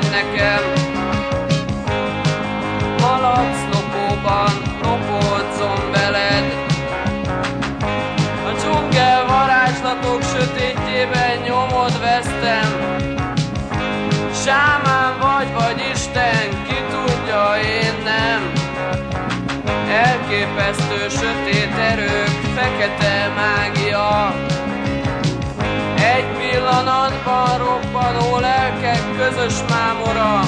vagy nekem. Maladsz lopóban, lopódzom veled. A dzsungel varázslatok sötétjében nyomod vesztem. Sámán vagy Isten, ki tudja, én nem. Elképesztő sötét erők, fekete mágia. Egy pillanatban robbanó lelkek közös mámora.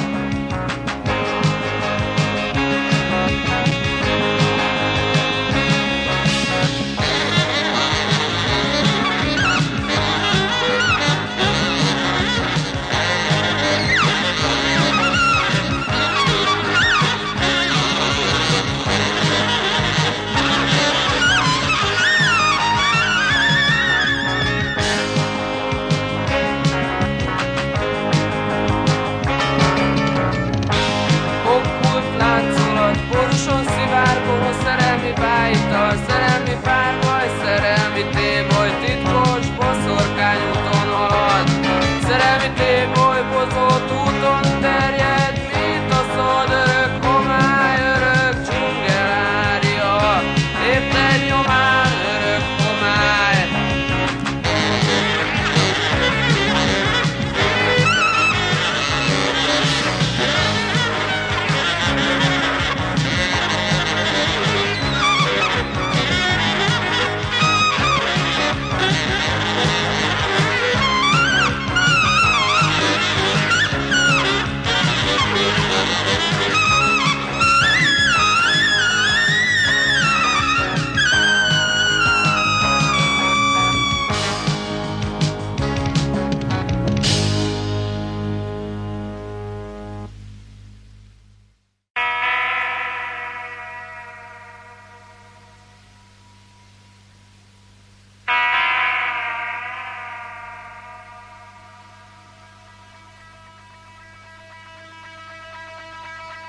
Szerelmi párbaj, szerelmi téboly, titkos boszorkány úton halad. Szerelmi téboly, bozott úton terjed, mint a szod, örök homály, örök dzsungelária. Lépten nyomán, örök homály.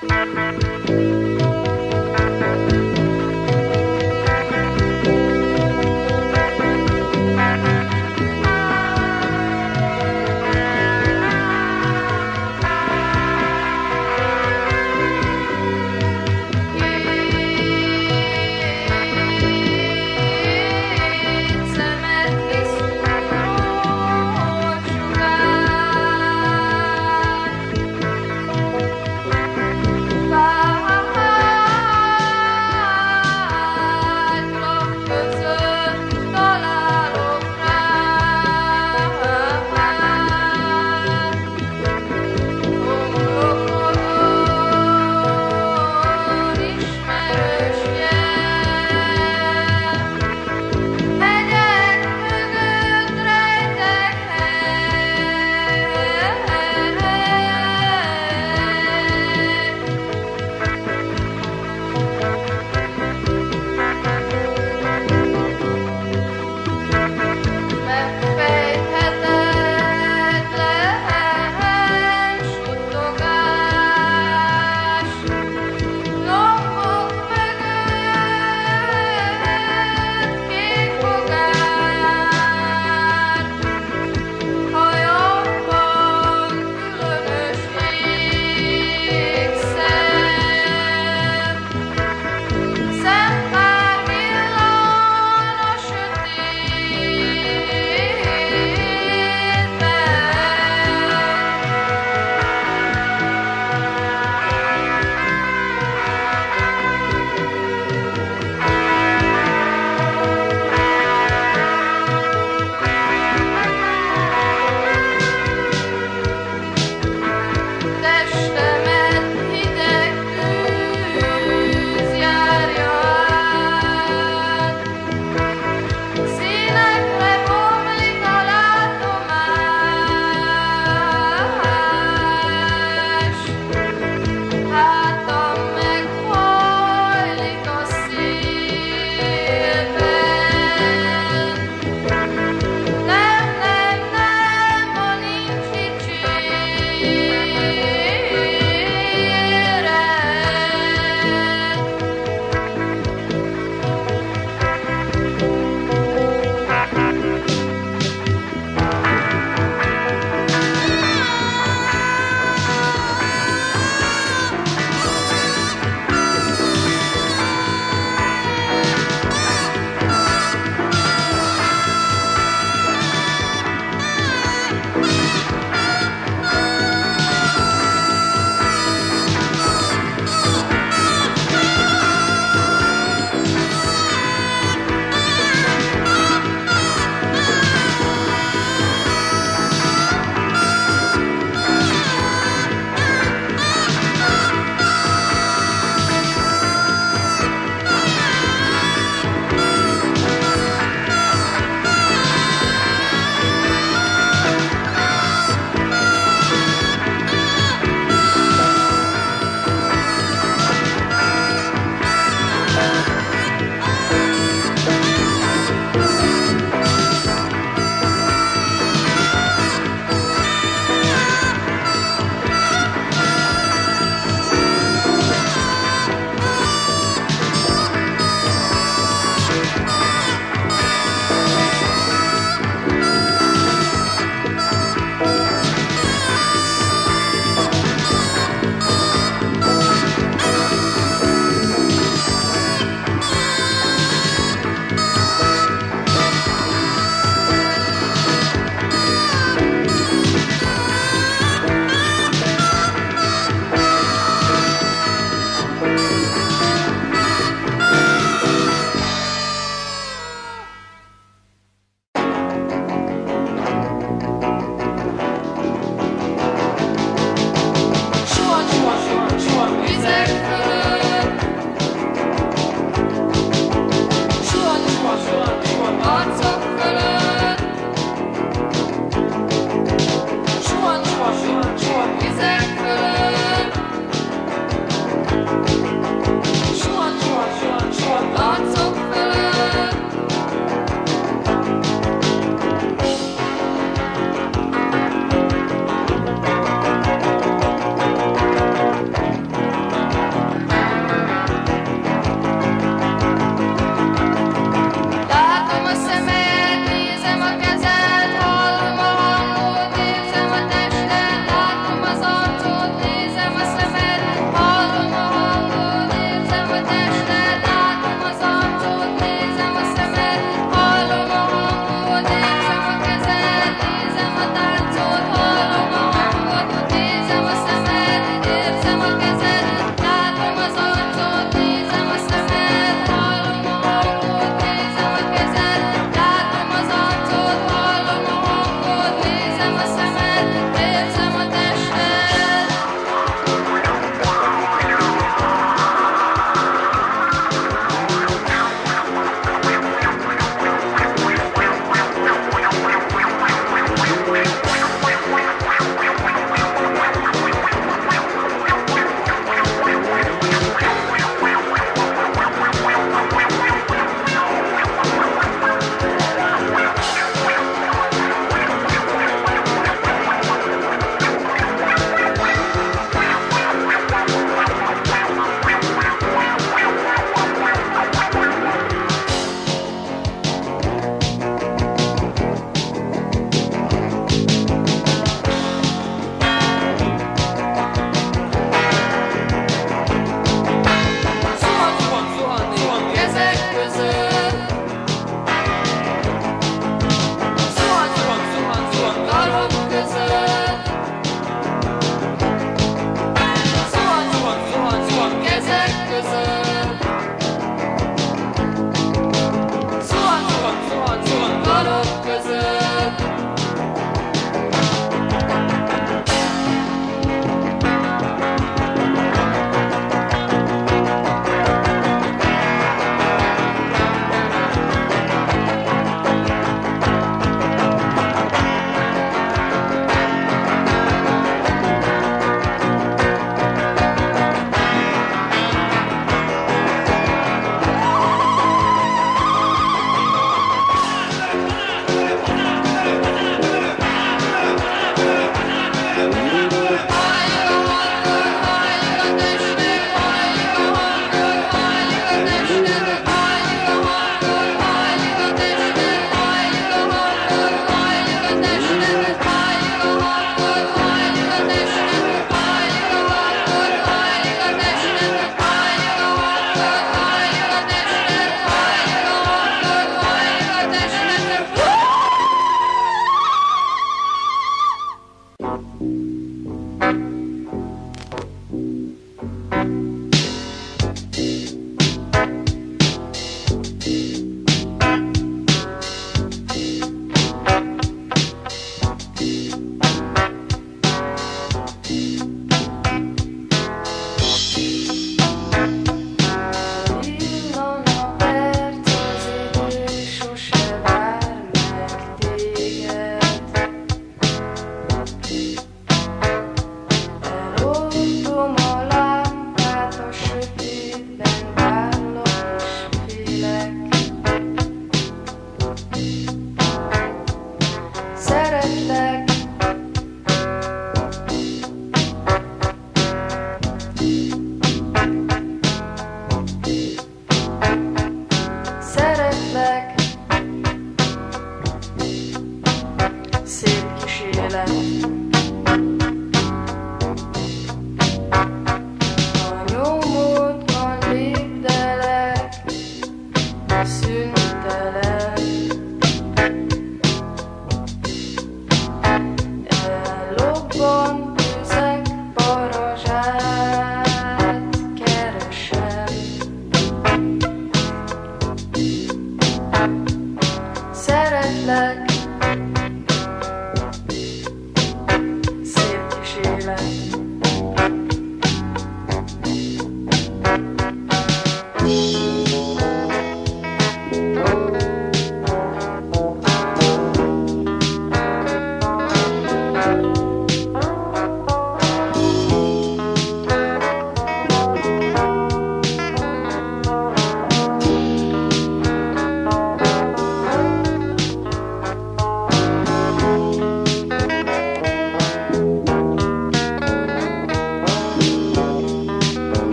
Bye.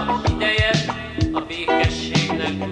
nap ideje a békességnek.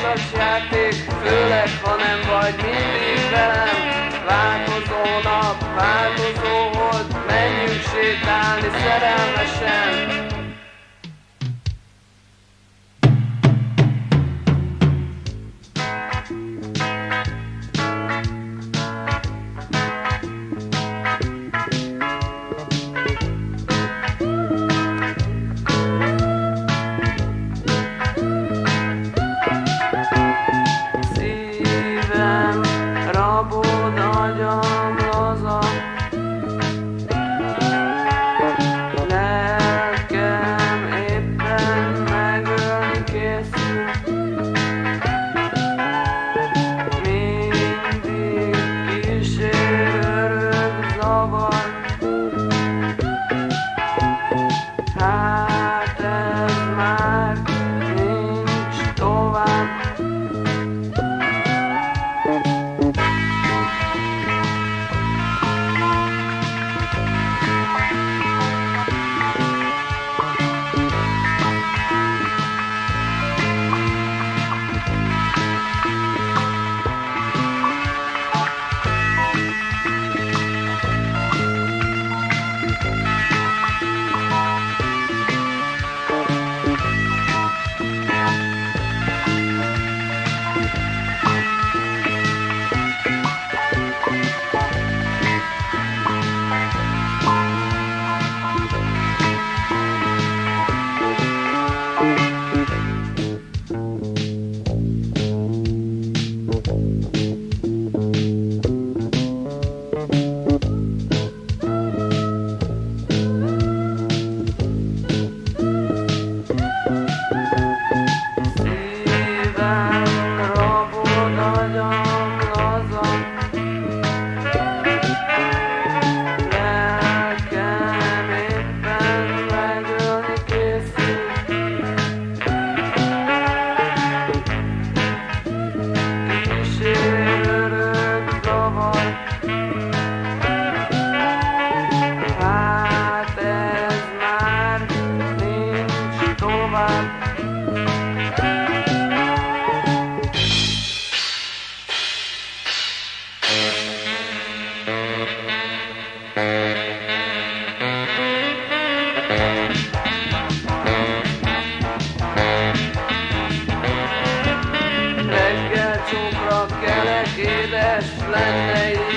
Let's go. arcunkra kelek édes lenne.